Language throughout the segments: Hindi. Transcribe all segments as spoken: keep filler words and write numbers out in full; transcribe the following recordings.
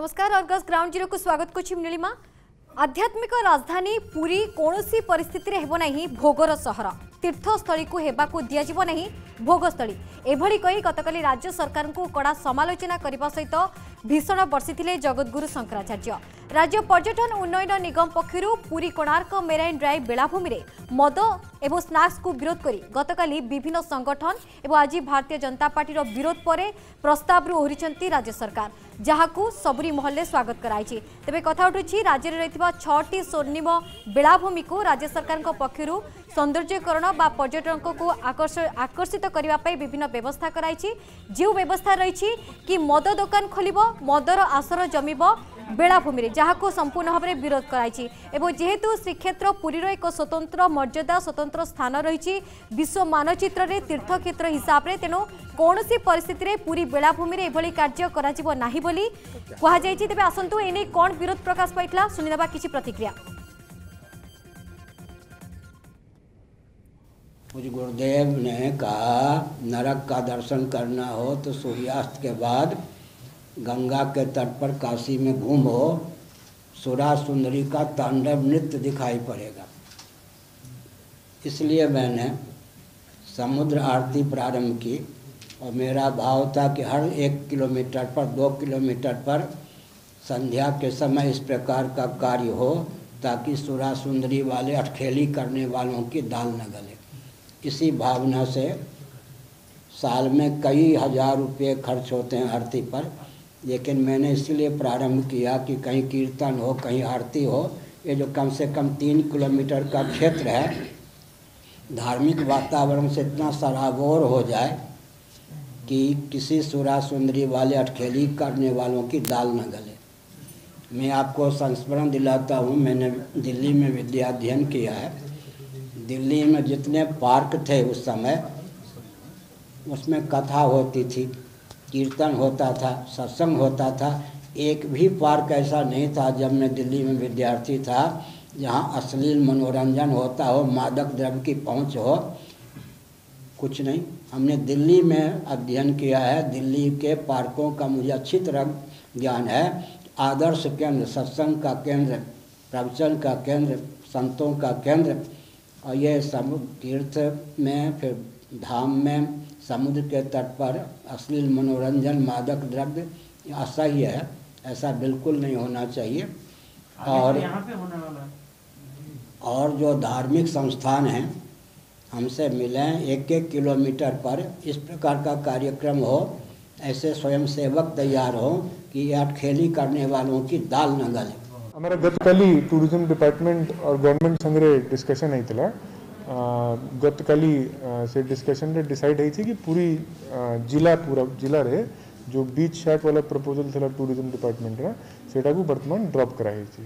नमस्कार आर्गस ग्राउंड जीरो को स्वागत कर नीलिमा। आध्यात्मिक राजधानी पुरी कौनसी परिस्थिति हेबो नाही भोगर सहर, तीर्थस्थली को हेबाकू दिया जीवो नाही भोगस्थली। एभली कही गतकाली राज्य सरकार को कड़ा समालोचना करने सहित भीषण बर्षिथिले जगद्गुरु शंकराचार्य। राज्य पर्यटन उन्नयन निगम पक्षरू पुरी कोणार्क मेराइन ड्राइव बेलाभूमि में मद एवं स्नाक्स को विरोध करी गतकाली विभिन्न संगठन एवं आज भारतीय जनता पार्टी विरोध पर प्रस्ताव ओहरी राज्य सरकार, जहाँ सबरी महल स्वागत कराई। तेज कथा उठू राज्य में रही स्वर्णिम बेलाभूमि को राज्य सरकार पक्षर सौंदर्यकरण व पर्यटन को आकर्षित करने विभिन्न व्यवस्था कराई। जो व्यवस्था रही कि मद दुकान खोल मदर आसर जमीब बेलाभूमि जहाँ संपूर्ण भाव में विरोध कराई। एवं जेहेतु श्रीक्षेत्र पुरीर एक स्वतंत्र मर्यादा स्वतंत्र स्थान रही विश्व मानचित्र रे तीर्थ क्षेत्र हिसाब से, तेणु कौन सी परिस्थिति रे पूरी बेलाभूमि में यह कार्य कराजिबो नाही बोली कहुई। तेज आसतु एने कौन विरोध प्रकाश पाइला सुनिदे किसी प्रतिक्रिया। मुझे गुरुदेव ने कहा नरक का दर्शन करना हो तो सूर्यास्त के बाद गंगा के तट पर काशी में घूमो, सुरा सुंदरी का तांडव नृत्य दिखाई पड़ेगा। इसलिए मैंने समुद्र आरती प्रारंभ की और मेरा भाव था कि हर एक किलोमीटर पर दो किलोमीटर पर संध्या के समय इस प्रकार का कार्य हो ताकि सुरा सुंदरी वाले अटखेली करने वालों की दाल न गले। इसी भावना से साल में कई हज़ार रुपये खर्च होते हैं आरती पर, लेकिन मैंने इसलिए प्रारंभ किया कि कहीं कीर्तन हो कहीं आरती हो। ये जो कम से कम तीन किलोमीटर का क्षेत्र है धार्मिक वातावरण से इतना सराबोर हो जाए कि किसी सुरा सुंदरी वाले अटखेली करने वालों की दाल न गले। मैं आपको संस्मरण दिलाता हूँ, मैंने दिल्ली में विद्या अध्ययन किया है। दिल्ली में जितने पार्क थे उस समय उसमें कथा होती थी, कीर्तन होता था, सत्संग होता था। एक भी पार्क ऐसा नहीं था जब मैं दिल्ली में विद्यार्थी था जहाँ अश्लील मनोरंजन होता हो, मादक द्रव्य की पहुँच हो, कुछ नहीं। हमने दिल्ली में अध्ययन किया है, दिल्ली के पार्कों का मुझे अच्छी तरह ज्ञान है। आदर्श केंद्र, सत्संग का केंद्र, प्रवचन का केंद्र, संतों का केंद्र, और ये सब तीर्थ में फिर धाम में समुद्र के तट पर अश्लील मनोरंजन मादक द्रव्य असह्य है, ऐसा बिल्कुल नहीं होना चाहिए। और यहाँ पे होने वाला और जो धार्मिक संस्थान हैं हमसे मिलें, एक एक किलोमीटर पर इस प्रकार का कार्यक्रम हो, ऐसे स्वयंसेवक तैयार हो कि अटखेली करने वालों की दाल न गले। हमारा गतकाली टूरिज्म डिपार्टमेंट और गवर्नमेंट संगे डिस्कसन होता गतकाली से डिस्कशन रे डिसाइड होती कि पूरी जिला पूरा जिला रे जो बीच शार्ट वाला प्रपोजल थला टूरिज्म डिपार्टमेंट रा सेटा को वर्तमान ड्रॉप कराई छी।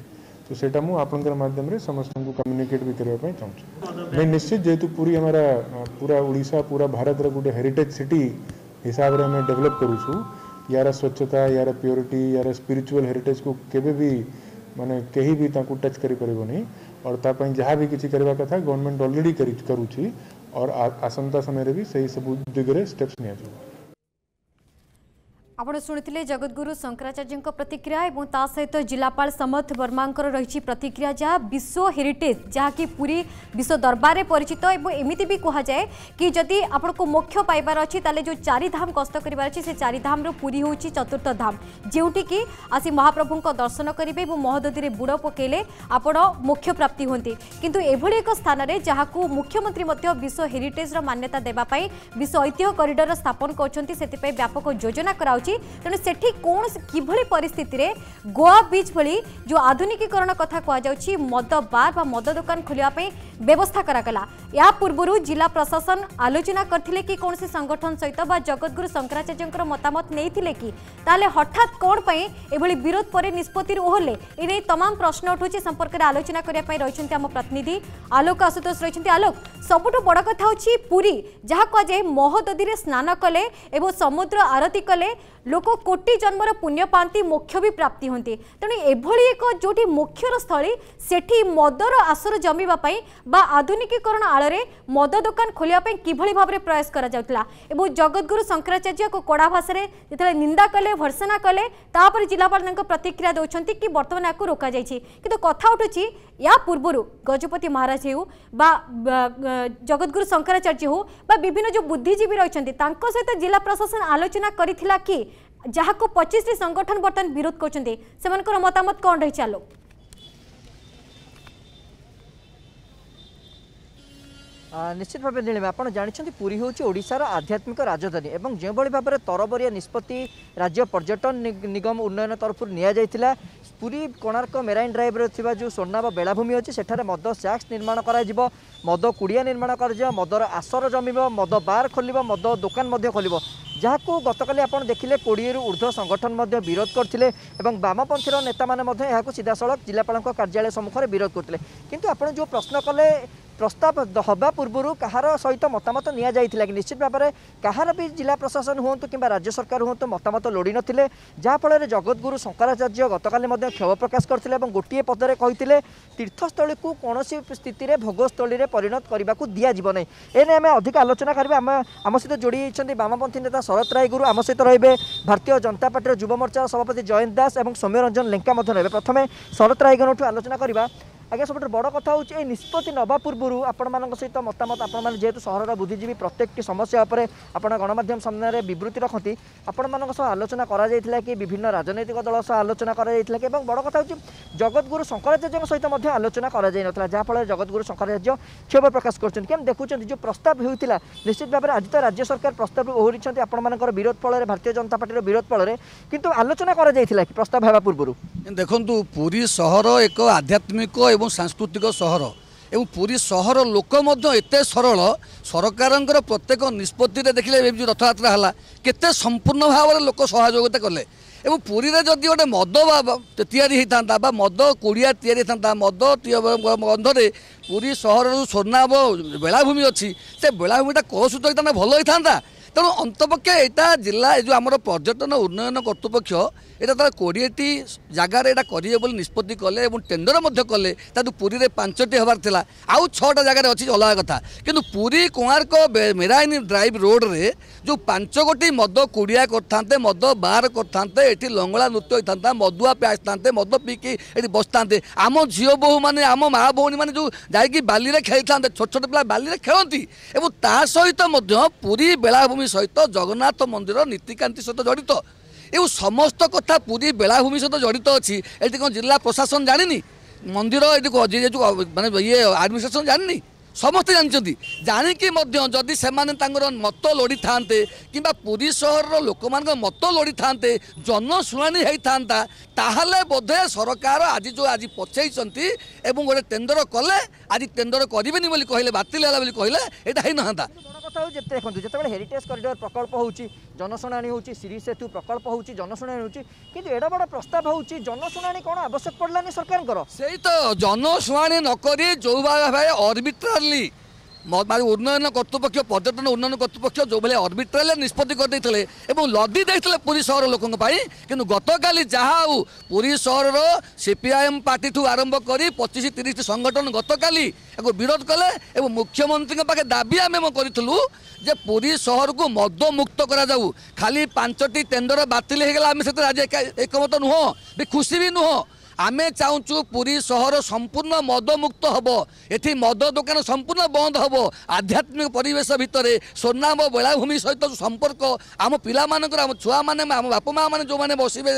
तो सेटा मु आपनकर माध्यम रे समस्त को कम्युनिकेट भी करबा पई चाहू। मैं निश्चित जेतु पूरी हमारा पूरा ओडिशा पूरा भारत रा गुटे हेरिटेज सिटी हिसाब रे मैं डेवलप करू छु, यार स्वच्छता यार प्योरिटी यार स्पिरिचुअल हेरिटेज को केबे भी माने कहीं भी ताकू टच करी परबो नहीं और तापाई जहाँ भी किसी करवा कथा गवर्नमेंट ऑलरेडी करूची और आसंता समय भी सही सब दिगरे स्टेप्स निया जाऊ। आपण शुणिले जगद्गुरु शंकराचार्य प्रतिक्रिया और ता सहित जिलापाल समर्थ वर्मा रही प्रतिक्रिया, जहाँ विश्व हेरिटेज जहाँ कि पूरी विश्व दरबार में परिचित और एमती भी कहुए कि जदि आपन को मोक्ष पाइबार अच्छी ताले जो चारिधाम कष्ट करार अच्छे से चारिधाम पुरी हो चतुर्थ धाम जोटि की आसी महाप्रभु दर्शन करेंगे और महोदधी में बुड़ पकड़े आपण मोक्ष प्राप्ति होती। किंतु एभली एक स्थान में जहाँ मुख्यमंत्री विश्व हेरिटेज मान्यता देवाई विश्व ऐतिह्य कॉरिडोर स्थापन करते व्यापक योजना कराऊ। तेणु सेठी कौन किभली परिस्थिति रे गोवा बीच भली जो आधुनिकीकरण कथा कहुच्छी मद बार व मद दुकान खोलियापी व्यवस्था करागला। या पूर्व जिला प्रशासन आलोचना करथिले कि कौन से संगठन सहित व जगद्गुरु शंकराचार्य मतामत नहीं कि ताले हठात कौन पाई एभली विरोध पर निष्पत्ति ओहले एने तमाम प्रश्न उठूँ संपर्क में आलोचना करने रही आम प्रतिनिधि आलोक आशुतोष रही। आलोक सबुठ बड़ कथा होछि पुरी जहाँ कहुए महोददी स्नान कले समुद्र आरती कले लोक कोटि जन्मर पुण्य पाती मोक्ष भी प्राप्ति होती। तेणु एभली एक जोटी मोक्षर स्थली सेठी मदर आसर जमीवाई बा आधुनिकीकरण आलरे मद दुकान खोलने किभली भाव में प्रयास करा जाउतला। एवं जगद्गुरु शंकराचार्य को कड़ा भाषा जिते निंदा कले भर्सना कले तापर जिलापाल प्रतिक्रिया दौरान कि बर्तमान आपको रोक जाए कि कथा उठू या पूर्वर गजपति महाराज हो जगद्गुरु शंकराचार्य हो विभिन्न जो बुद्धिजीवी रही सहित जिला प्रशासन आलोचना करिथिला कि जहाको पच्चीस टी संगठन बर्तन विरोध करछन्ते सेमानकर मतामत कोन रही चालो। निश्चित भाव नीलिमा आप जानते पुरी होची ओडिशार आध्यात्मिक राजधानी एवं जो भाव में तरबरिया निष्पत्ति राज्य पर्यटन निगम उन्नयन तरफ निया पुरी कोणार्क मेराइन ड्राइव रे जो सोना व बेलाभूमि अच्छी सेठारे मद सैक्स निर्माण कर मद कुड़िया निर्माण कर मदर आसर जमीब मद बार खोल मद दुकान खोल जहाँ गतकाली आप देखिले कोड़े ऊर्ध्व संगठन विरोध करते वामपंथीर नेता मैंने सीधासल जिलापाल कार्यालय सम्मुखें विरोध करते किंतु आप जो प्रश्न कले प्रस्ताव हवा पूर्व कहार सहित मतामत निया जाइथिला कि निश्चित भाव में कहार भी जिला प्रशासन हुंतु किंबा राज्य सरकार हुंतु मतामत लोड़ी नथिले जहाँफल जगद्गुरु शंकराचार्य गतकाली मध्य क्षोभ प्रकाश करथिले एवं गोटे पदरे कहिथिले तीर्थस्थली को कौनसी स्थिति में भोगस्थली में परिणत करने को दि जाव नहीं। एने आम अधिक आलोचना करेंगे आम आम सहित जोड़ी वामपंथी नेता शरत राय गुरु आम सहित रहे भारतीय जनता पार्टी युवा मोर्चा सभापति जयंत दास और सौम्य रंजन लेंका रहे। प्रथम शरत राय गुरु आलोचना करवा आगे सब बड़ कथा होची निष्पत्ति नवा पूर्व आपण सहित मतामत आपण जेहेतु सहर बुद्धिजीवी प्रत्येक समस्या उपरे आपण गणमाध्यम सामने विवृत्ति रखती आपण सह आलोचना करा कि विभिन्न राजनैतिक दल सह आलोचना करा कि बड़ कथा होची जगद्गुरु शंकराचार्य सहित मध्य आलोचना करा जाय नथला जहाँफल जगद्गुरु शंकराचार्य क्षोभ प्रकाश करछन केम देखुछन जो प्रस्ताव होइतिला निश्चित भाव में आज तो राज्य सरकार प्रस्ताव ओहरिछन आपण विरोध फल भारतीय जनता पार्टी विरोध फल किंतु आलोचना करा जायतिला कि प्रस्ताव हेबा पूर्व देखंतु पुरी सहर एक आध्यात्मिक एवं सांस्कृतिक सहर एवं पुरी सहर लोक एत सरल सरकार प्रत्येक निष्पत्ति देखिले जो रथयात्रा है केते संपूर्ण भाव में लोक सहयोगिता कले एवं पुरी में जदि गोटे मद या बा मद कुड़िया या मद गंधे पुरी सहर सोना बेलाभूमि अच्छी से बेलाभूमिटा कौ सूत्र होता भल होता तेणु अंतपक्ष यहाँ जिला जो आम पर्यटन उन्नयन करतृपक्ष यहाँ कोड़े टी जगार यहाँ करेंगे निष्पत्ति कले टेंडर कले पुरी में पांचटी हबार था आउ छटा जगार अच्छी अलग कथा किंतु Puri Konark marine drive road रे जो पांच गोटी मद कुड़िया करते मद बार करते ये लंगड़ा नृत्य होता मदुआ प्याज था मद पीकि बसता आम झील बो मैंने आम माँ भौणी मैंने जो जाकि बाली में खेली था छोट छोट पिला बाली खेलती और ता सहित पुरी बेलाभूमि सहित जगन्नाथ मंदिर नीतिकांति सहित जड़ित एवं समस्त कथा पुरी बेलाभूमि सहित जड़ित अच्छी ये कौन जिला प्रशासन जानी मंदिर ये मानने ये आडमिनिस्ट्रेशन जानी समस्ते जानते जाणिकी जदि से मत लोड़ी था कि पुरी सहर लोक मान मत लोड़ी था जनशुणाणी होता ताहले बोधे सरकार आज जो आज पछेई एवं गोटे टेंडर कले आज टेंडर करें कहले बातिल है कहले यहाँ ही ना देखो जितेबाला हेरिटेज कॉरिडोर प्रकल्प होची जनशुणाणी होची श्री सेतु प्रकल्प होची जनशुणाणी होची किंतु एड़ा बड़ा प्रस्ताव होची जनशुणाणी कौन आवश्यक पड़लानी सरकार सही तो जनशुणाणी नकरी जो भाई अर्बिट्रारली उन्नयन करतृपक्ष पर्यटन उन्नयन करतृपक्ष जो भाई अर्बिट्रारली निष्पत्ति करते और लदी देते पुरी सहर लोकों कि गतकाली जहाँ पुरी सहर सीपीआईएम पार्टी ठूँ आरंभ कर पचिश तीस संगठन गतकाली विरोध कले और मुख्यमंत्री पाखे दाबी आम करूँ जे पुरी सहर को मद मुक्त कराऊ खाली पांचटी टेंडर बातिल होगा आम से राजी एकमत नुह भी खुशी भी नुह आमे चाहूँ पुरी सहर संपूर्ण मदमुक्त हम ये मद दुकान संपूर्ण बंद हम आध्यात्मिक परिवेश भितर सोना व बेलाभूमि सहित संपर्क आम पिला आम छुआ मैंने आम बापा माँ मैंने जो मैंने बसवे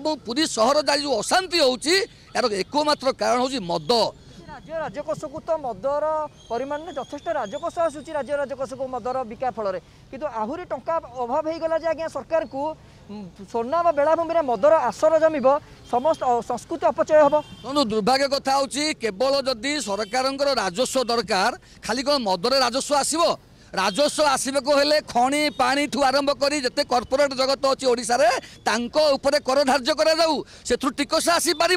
एवं पूरी सहर जारी जो अशांति होर एकमात्र कारण हूँ मद राज्य राजकोष को तो मदर परिमाण में जथेष राजकोष आसूस राज्य राजकोष को मदर बिका फल कि आहरी टंका अभाव हो गला जे आज सरकार को सोना व बेलाभूमि मदर आसर जमीब समस्त संस्कृति अपचय हम तो दुर्भाग्य कथा होवल जदि सरकार राजस्व दरकार खाली कौन मदर राजस्व आसव राजस्व आसवाक हेले खणी पानी ठू आरंभ कर जिते कर्पोरेट जगत अच्छी ओडिशारे तांको उपरे कर धार्य करू टिकस आसीपर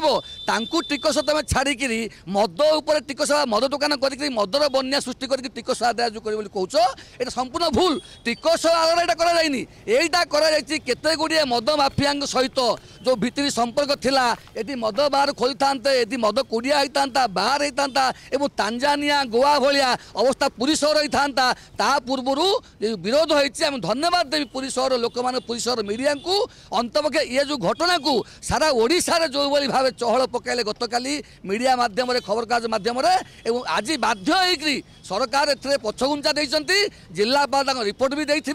तांकू टिकस तुम छाड़ी मद उपर टिकस मद दुकान कर मदर बन्या सृष्टि करके टिकस आदाय जो कर कौच ये संपूर्ण भूल टिकस आदाय यहाँ करतेगुड़े मद माफिया सहित जो भितरी संपर्क थिला यदि मद बार खोली था यदि मद कुड़िया होता बाहर होता एवं तांजानिया गोवा भाया अवस्था पुरी सहर होता ता पूर्वर जो विरोध होती धन्यवाद देवी पुरी सहर लोक मैंने पुरी सहर मीडिया को अंतपक्ष ये जो घटना को सारा ओडिशार जो भाव चहल पकड़े गतकाली मीडिया माध्यम खबर कागज माध्यम एवं आज बाध्य सरकार ए पछगुंचा देती जिलापाल रिपोर्ट भी देते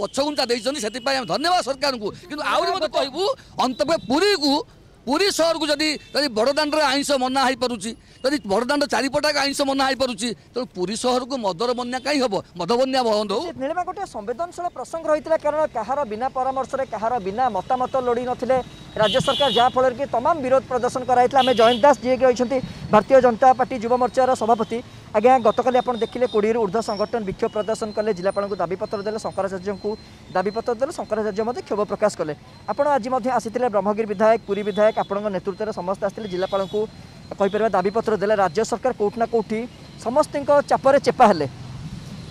पछगुंचा देती से धन्यवाद सरकार को कि आहुरी कहूँ अंतपे पुरी को पूरी सहर को जदि जदि बड़दाण्ड आईष मना हो पार्टी जदि बड़दाण्ड चारिपटाक आईष मना हो पार्टी तेणु पूरी सहर को मदर बन्या कहीं हम मद बन्या बंद हो नीलिमा गोटे संवेदनशील प्रसंग रही है कारण कहार बिना परामर्श कहार बिना मतामत लोड़ी नथिले राज्य सरकार जहाँफल कि तमाम विरोध प्रदर्शन कराइए आम जयंत दास जी के भारतीय जनता पार्टी युवा मोर्चार सभापति आज्ञा गतकाली आप देखिले कोड़ी ऊर्ध्व संगठन विक्षोभ प्रदर्शन कले जिलापाल को दाबीपत्र देले शंकराचार्य को दाबीपत्र देले शंकराचार्य क्षोभ प्रकाश कले आपड़ आज आसी ब्रह्मगिरी विधायक पुरी विधायक आपंकर नेतृत्व में समस्त आसते जिलापाल को कहीपर दाबीपत्र देले राज्य सरकार कौटना कौटी समस्त चापर चेपा हेले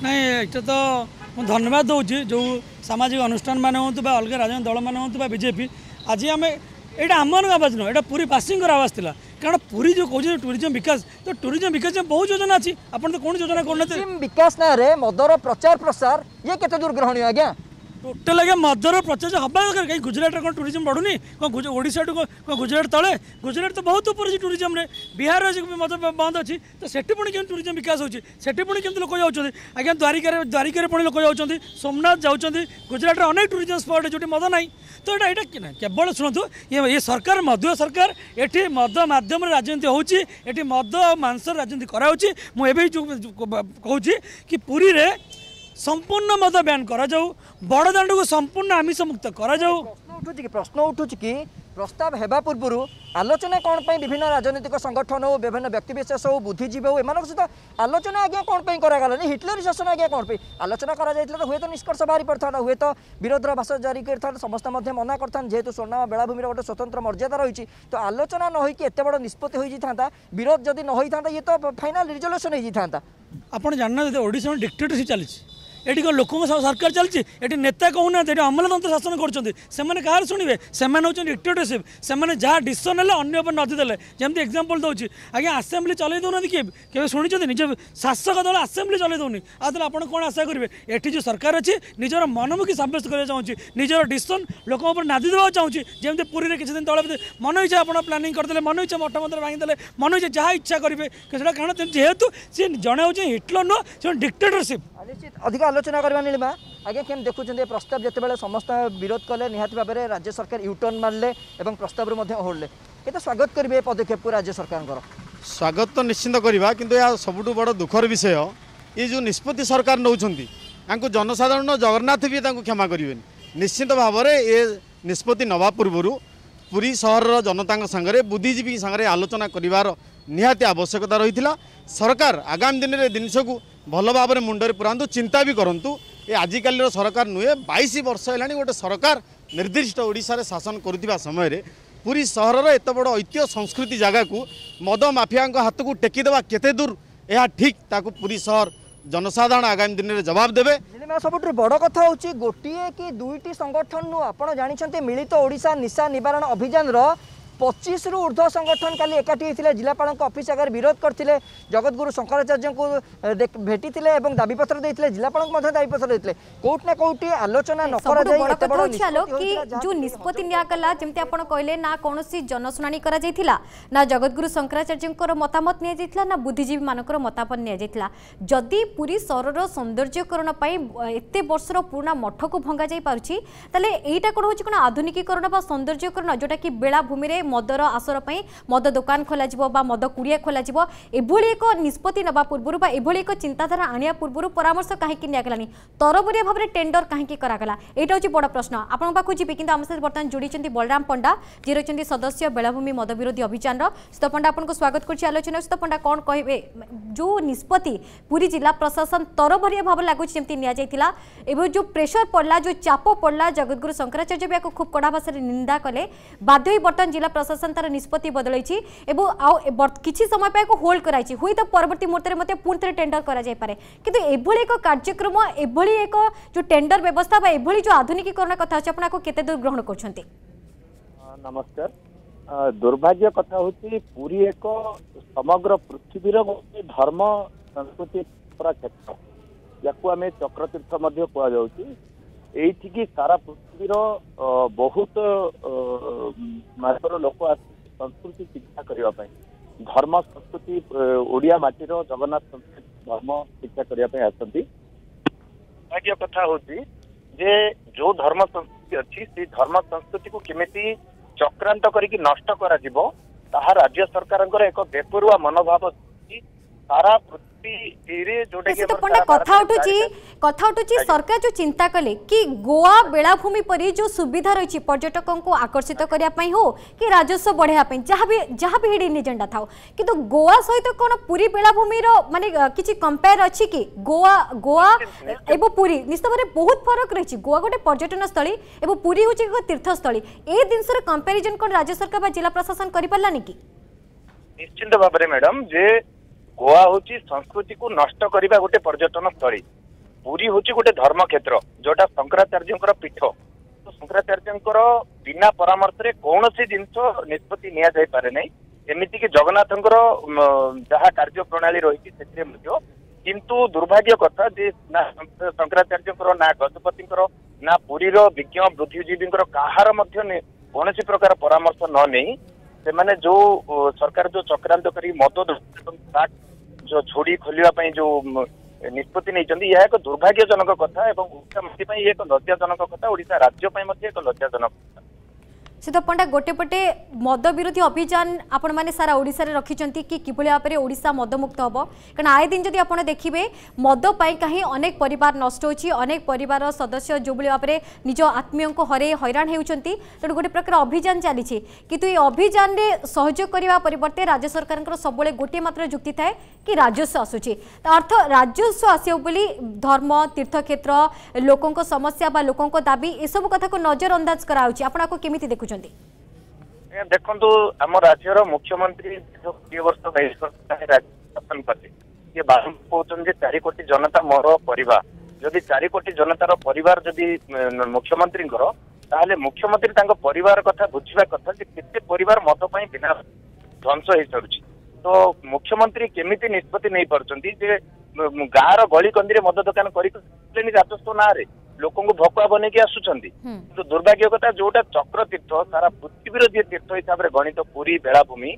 ना ये तो धन्यवाद दूसरी जो सामाजिक अनुष्ठान मान हूँ अलग राजन दल मान हूँ बीजेपी आज आम यहाँ आम आवाज नुह यहाँ पूरी बासी आवाज था कारण पुरी जो कौन टूरीजम विकास तो टूरीजम विकास में बहुत योजना अच्छी आपन तो कौन योजना कर विकास ना रे मदर प्रचार प्रसार ये केते दूर ग्रहणीय आज्ञा टोटल आगे मदर प्रचार हवा दरकार कहीं गुजरात कौन टूरीजम बढ़ूनी कौन ओडिशा कौन गुजरात तले गुजरात तो बहुत ऊपर अच्छी टूरीजम रे बिहार मद बंद अच्छी तो से टूरीजम विकास होती पुणी के लोक जाऊँच आज्ञा द्वारिका द्वारिका पुणी लोक जाऊँच सोमनाथ जाऊँच गुजरात अनेक टूरीजम स्पट जो मद ना तो यहाँ यहाँ केवल शुणु ये ये सरकार मध्य सरकार ये मद मध्यम राजनीति होती मद मांसर राजनीति करा मुझे कहूँ कि पुरी रे संपूर्ण मद बैन करा बड़दाण्ड को संपूर्ण आमिष मुक्त करा उठू प्रश्न उठू कि प्रस्ताव होगा पूर्व आलोचना कौन पर विभिन्न राजनीतिक संगठन हो विभिन्न व्यक्तिविशेष हो बुद्धिजीवी हो एम सहित आलोचना आज्ञा कौन पर करागलानी हिटलर शासन आज्ञा कौन पर आलोचना तो हे तो निष्कर्ष बाहरी पड़ता हे तो विरोधर भाषा जारी करता समस्त मना करता जेहतु स्वर्ण बेलाभूमि गोटे स्वतंत्र मर्यादा रही तो आलोचना न होती एत बड़ निष्पत्ति होता विरोध जदि न होता ये तो फाइनाल रिजोल्यूशन होता आपड़ जानना ओडिशा में डिक्टेटरशिप चली एटी को लोक सरकार चलती ये नेता कहूना ये अमलतंत्र शासन करते कह शुणे से डिक्टेटरशिप से जहाँ डिसिशन है अन्न पर नदीदेले जमी एग्जांपल दूसरी आज्ञा आसेम्बली चलई दौना किए के शुणी निज शासक दल आसेम्बली चलई दौनी आगे आप कौन आशा करेंगे ये जो सरकार अच्छी निजर मनमुखी सब्यस्त करना चाहिए निजर डिसिशन लोक नादी देवा चाहिए जमी पुरी में किसी दिन तले मन इच्छा आप प्लानिंग करदे मन इच्छा मठ मंदिर भांगीदे मन इच्छा जहाँ इच्छा करेंगे कारण जेहेतु सी जड़े हूँ हिटलर नुह से डिक्टेटरशिप अधिक आलोचना करवा नीलिमा आगे केम देखुं प्रस्ताव जितेबाला समस्त विरोध कले निहाती भाव में राज्य सरकार यूटर्न मारे और प्रस्ताव ओहड़े ये स्वागत करेंगे पदक्षेप को राज्य सरकार स्वागत तो निश्चिंत करवा किंतु या सबुठ बड़ दुखर विषय ये जो निष्पत्ति सरकार नौ जनसाधारण जगन्नाथ भी क्षमा करें निश्चित भाव में ये निष्पत्ति नवा पूर्वर पुरी सहर जनता सांगे बुद्धिजीवी सांगे आलोचना करार निहाती आवश्यकता रही है। सरकार आगामी दिन में जिनस को भल भाव में मुंडे पुरातु चिंता भी करूँ ये आजिकल सरकार नुहे बाईस वर्ष है गोटे सरकार निर्दिष्ट ओडिशा शासन करुवा समय पूरी सहर एत बड़ ऐतिह्य संस्कृति जगह को मद माफिया हाथ को टेकीदेवा केते दूर यह ठीक ताकू पूरी सहर जनसाधारण आगामी दिन में जवाब देवे। सब बड़ कथ हूँ गोटे कि दुईट संगठन नु आप जानते मिलित ओडिशा निशा निवारण अभियान पच्चीस रु ऊर्ध्व संगठन काली एकाठी होते जिलापाल अफिस् आगे विरोध करते जगतगुरु शंकराचार्य को भेटी और दाबीपत्र देते जिलापाल दाबीपत्र देते कौटना कौटी आलोचना न कर जो निष्पत्ति निगला जमी आप कहले ना कौन जनशुणी ना जगतगुरु शंकराचार्य मतामत नि बुद्धिजीवी मान मतामत नि जदि पूरी सहर सौंदर्यकरण एत वर्षर पुराणा मठ को भंगा जापारे यहाँ कौन हूँ कौन आधुनिकीकरण सौंदर्यकरण जोटा कि बेलाभूमि मदर आसर पर मद दुकान खोल मद कुड़िया खोल एक निष्पत्ति ना पूर्व एक चिंताधारा आने पूर्व परामर्श कहीं निगलानी तरबरिया भाव में टेंडर कहीं कराला यहाँ हूँ बड़ प्रश्न आपन पाक जी कि आम सहित बर्तमान जोड़ी बलराम पंडा जी रही सदस्य बेलाभूमि मद विरोधी अभियान सुत पंडा आपको स्वागत कर आलोचना सुत पंडा कौन कहे जो निष्पत्ति पूरी जिला प्रशासन तरबरिया भाव लगुच जो प्रेसर पड़ा जो चाप पड़ा जगद्गुरु शंकराचार्य भी खूब कड़ा भाषा निंदा कले बाध्य बर्तमान जिला प्रशासन तार निष्पत्ति बदल किसी समय पर होल्ड कराई हुई तो परवर्ती मुहूर्त में मतलब पुणे टेंडर कराए कि एभली एक कार्यक्रम एभली एक जो टेंडर व्यवस्था एभली जो आधुनिकीकरण कथा अच्छे आपको केते दूर ग्रहण कर। नमस्कार। दुर्भाग्य कथा हूँ पूरी एक समग्र पृथ्वीर गोटे धर्म संस्कृति क्षेत्र जहाँ आम चक्रतीर्थ कौटिकी सारा पृथ्वीर बहुत मात्र लोक आ संस्कृति शिक्षा करने धर्म संस्कृति ओडिया माटीर जगन्नाथ संस्कृति धर्म शिक्षा करने आसती दुर्भाग्य कथा हूँ जे जो धर्म संस्कृति अच्छी से धर्म संस्कृति को केमिति चक्रांत करिकि नष्ट करा जिवो ताहा राज्य सरकारक एक बेपरुआ मनोभाव सारा कथा उठुची कथा उठुची सरकार जो चिंता कले कि गोवा बेलाभूमि पर जो सुविधा रही पर्यटक को आकर्षित करने हो कि राजस्व बढ़ाई जहाँ भी जहाँ भी हिडन एजेंडा था कि तो गोवा सहित कौन पूरी बेलाभूमि माने किसी कंपेयर अच्छी कि गोवा गोवा एवं पूरी निश्चित भाव में बहुत फरक रही। गोवा गोटे पर्यटन स्थली एवं पूरी हूँ एक तीर्थस्थली ए जिनसर कंपेरिजन कौन राज्य सरकार बा जिला प्रशासन कर पारलानी कि निश्चिंत भाव में मैडम जे गोवा हूँ संस्कृति को नष्ट करने गोटे पर्यटन स्थली पूरी हूँ गोटे धर्म क्षेत्र जोटा शंकराचार्य पीठ तो शंकराचार्य बिना परामर्श कौन सी जिनस निष्पत्ति नि पारे ना एमतीक जगन्नाथ जहाँ कार्य प्रणाली रही किंतु दुर्भाग्य कथा जे ना शंकराचार्य ना गजपति ना पुरीर विज्ञ बुद्धिजीवी कहार कौन सी प्रकार परामर्श न नहीं से मैंने जो सरकार जो चक्रांत कर मद जो छोड़ी खोलने जो निष्पत्ति नहीं एक दुर्भाग्यजनक कथा ओडिशा एक लज्जाजनक कथा ओडिशा राज्य एक लज्जाजनक कथा। सिद्ध पंडा गोटेपटे मद विरोधी अभियान आपण मैंने सारा ओडिशा रे रखिचंती कि किभली भाव में ओडिशा मदमुक्त होबो कारण आए दिन जदि आपण देखिबे मद पाई कहीं अनेक परिवार नष्ट होछि अनेक परिवार सदस्य जो भली भाव में निज आत्मीय को हरे हैरान हेउचंती तेणु गोटे प्रकार अभियान चली किंतु ये अभियान रे सहयोग करबा परिवर्ते राज्य सरकार सबले गोटे मात्र युक्ति थाए कि राजस्व आसुछि अर्थ राजस्व आसियो बोली धर्म तीर्थ क्षेत्र लोकों को समस्या बा लोकों को दाबी ए सब कथा को नजरअंदाज कराउछि आपण को केमिति देखु देखु आम राज्यर मुख्यमंत्री कोटी वर्ष शासन कले ये बार कहते चार कोटी जनता मोर परिवार जदि चार कोटी जनतार परिवार जदि मुख्यमंत्री ताहले मुख्यमंत्री तांको परिवार कथा बुझा कथा केते परिवार मद पाई बिना ध्वंस हो सारी तो मुख्यमंत्री केमिति निष्पत्ति नहीं पारछंती जे गाँव गली कंदी मद दुकान करके राजस्व ना लोक भकुआ बन कि आसुंच तो दुर्भाग्य कथा जोटा चक्र तीर्थ सारा पृथ्वीर जी तीर्थ हिसाब से गणित पूरी बेलाभूमि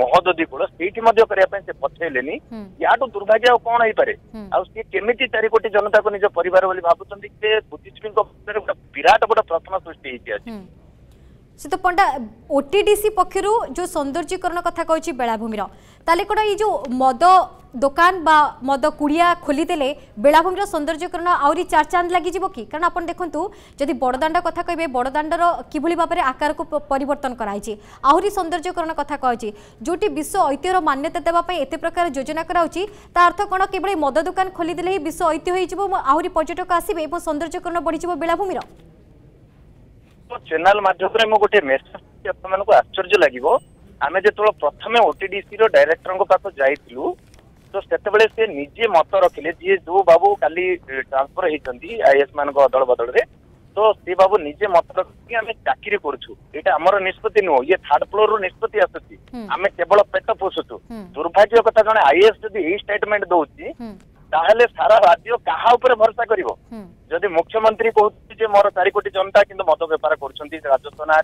महोदधी कूल से पछेले या तो दुर्भाग्य कौन हो पारे आमि चार कोटी जनता को निज परिवार भावुंट बुद्धिजीवी विराट बड़ा प्रश्न सृष्टि होती है। सिद्ध पंडा ओटीडीसी पक्षर जो सौंदर्यीकरण कथा कहूँ बेलाभूमि ताले कौन ये जो मद दुकान बा मद कुड़िया खोलीदे बेलाभूमि सौंदर्यीकरण आहरी चार चांद लगे कि कारण आप देखु जदि बड़दाण्ड कथा कहे बड़दाण्डर किभली भाव में आकार को परिवर्तन कराई आहरी सौंदर्यीकरण कथा कहूँ जोटी विश्व ऐतिह्यर मान्यता देवाई एत प्रकार योजना कराऊँगी अर्थ कौन केवल मद दुकान खोलीदे ही विश्व ऐतिह्य हो आहरी पर्यटक आसवे और सौंदर्यीकरण बढ़ बेलाभूमि चैनल माध्यम में गोटे मेसेज को आश्चर्य लगे आम जो प्रथम ओटीडीसी रो डायरेक्टर पास जाइलु तो सेतबेले से निजे मत रखिले जी जो बाबू काली ट्रांसफर होती आईएएस मान अदल बदल रे तो सी बाबू निजे मत रखिक आम चाकरी करूँ यहाँ आमर निष्पत्ति नुह ये थर्ड फ्लोर रु निष्पत्ति आसूची आम केवल पेट पोषुचु दुर्भाग्य कथा जन आईएएस जदि यही स्टेटमेंट दौर ताहले सारा राज्य क्या भरोसा कर जदि मुख्यमंत्री कहते जे मोर चार कोटी जनता किंतु मद बेपार कर राजस्व ना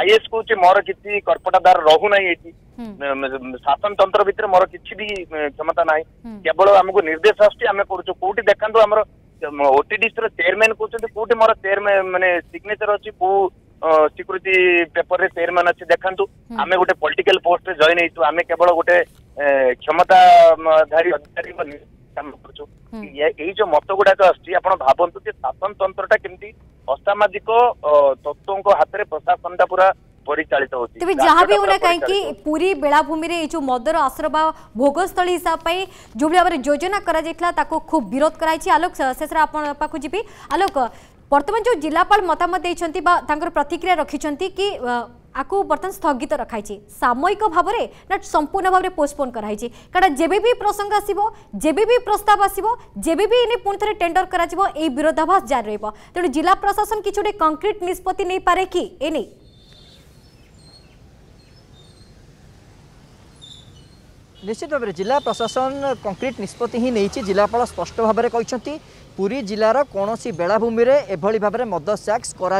आईएएस कहते मोर किसी कर्पटादार रहू ना शासन तंत्र भितर मोर किसी भी क्षमता ना केवल आमको निर्देश आसमें करूँ कौटी देखो आम ओटीडीसी चेयरमैन कहते कौटी मोर चेयरमैन मानने सिग्नेचर अच्छी कौ स्वीकृति पेपर रे चेयरमैन अच्छे देखु आम गोटे पॉलिटिकल पोस्ट जॉइन होइतु आम केवल गोटे क्षमताधारी अधिकारी काम करो मत गुड़ाक आसान भावतु शासन तंत्र केमती असामाजिक तत्वों हाथ में प्रशासन टा पूरा परिचालित होती तेज जहाँ भी होना कहीं पूरी बेलाभूमि रे जो मदर आश्रय भोगस्थल हिसाब पर जो भाव में योजना करा खूब विरोध कराई आलोक शेष आपको जी आलोक बर्तमान जो जिलापाल मतामत देइछन्ती बा तांकर प्रतिक्रिया रखिछन्ती कि आकु बर्तमान स्थगित रखाइछि सामयिक भाव में ना संपूर्ण भाव में पोस्टपोन कराइछि कारण जेबे भी प्रसंग आसिबो जेबे भी प्रस्ताव आसिबो जेबे भी इने पुण थरे टेंडर कराजिबो ए विरोधाभास जारी रहइबो तेणु जिला प्रशासन किछु डे कंक्रीट निष्पत्ति नै पारे कि ए नै निश्चित भाव में जिला प्रशासन कंक्रीट निष्पत्ति ही नहीं जिलापाल स्पष्ट भाव में कहते पूरी जिलार कौन बेलाभूमि एभली भाव में मद सैक्स करा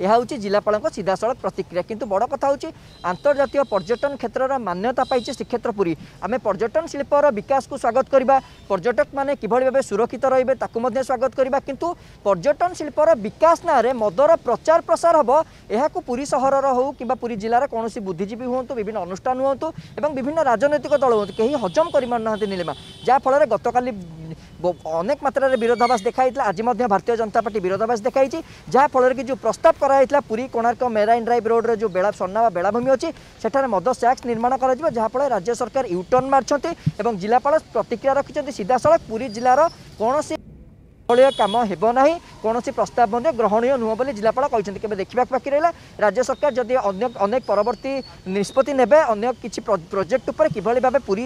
यह हूँ जिलापाल सीधासल प्रतिक्रिया किंतु बड़ कथा हूँ आंतर्जातीय पर्यटन क्षेत्र मान्यता पाई श्रीक्षेत्र पुरी आम पर्यटन शिल्पर विकास को स्वागत करवा पर्यटक मैंने किभली भाव सुरक्षित रहिबे ताकू स्वागत करवा किंतु पर्यटन शिल्पर विकास ना मदर प्रचार प्रसार हम यह पूरी सहर हो कि पूरी जिलार कौन बुद्धिजीवी हूँ विभिन्न अनुष्ठान हूँ और विभिन्न राजनैतिक दल हूँ कहीं हजम करना निलेमा जहाँफल गतकाली अनेक मात्रा विरोधाभास देखाई आज भारतीय जनता पार्टी विरोधाभास देखाई जहाँफल कि जो प्रस्ताव कराइला पूरी कोणार्क मेराइन ड्राइव रोड जो बेला सर्णा बेलाभूमि अच्छी सेठार मद सैक्स निर्माण कराफल राज्य सरकार यूटर्न मार्चते एवं जिलापाल प्रतिक्रिया रखिंट सीधासख पूरी जिलार कौन भलिया काम हेबना कौन प्रस्ताव ग्रहणीय नुह बोली जिलापाल कहते हैं देखा बाकी रहा राज्य सरकार जदि अनेक परवर्ती निष्पत्ति नेबे किसी प्रोजेक्ट उपर किभली भाव पूरी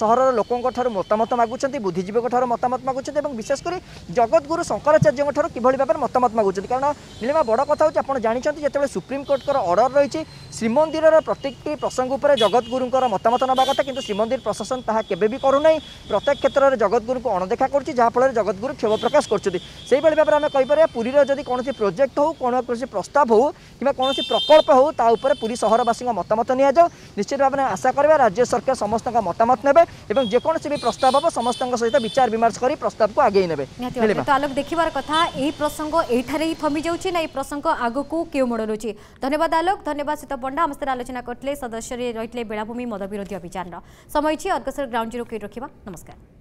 सहर लोकों ठार मतामत मागुछन्ति बुद्धिजीवी ठार मतामत मागुछन्ति एवं विशेषकर जगतगुरु शंकराचार्य ठार किभली भाव मतामत मागुछन्ति कारण नीलिमा बड़ कथा होछि आपण जानिछन्ति जेतेबेले सुप्रीमकोर्ट ऑर्डर रही श्रीमंदिर प्रत्येकटी प्रसंग उपर जगतगुरुंकर मतामत नबा कथा किंतु श्रीमंदिर प्रशासन ताहा केबे भी करूनाई प्रत्येक क्षेत्र में जगतगुरु को अणदेखा करुछि जहा फल जगतगुरु क्षोभ प्रकाश सेभली भाव में कहीपर पूरी जब कौन प्रोजेक्ट हो कौन कौन प्रस्ताव हो कि कौन प्रकल्प हो ताऊपर पूरी सहरवासी मतामत नि निश्चित भाव में आशा करवा राज्य सरकार समस्त मतामत ने जेकोण भी प्रस्ताव हम समस्त सहित विचार विमर्श कर प्रस्ताव को आगे ने तो आलोक देखिबार कथा यही प्रसंग यही थमी जाऊँगी ना ये प्रसंग आग को क्यों मोड़ रोचे धन्यवाद आलोक धन्यवाद शीत पंडा आम सहित आलोचना करते सदस्य रही बेलाभूमि मद विरोधी अभियान समय अर्गस ग्राउंड जीरो के रखा नमस्कार।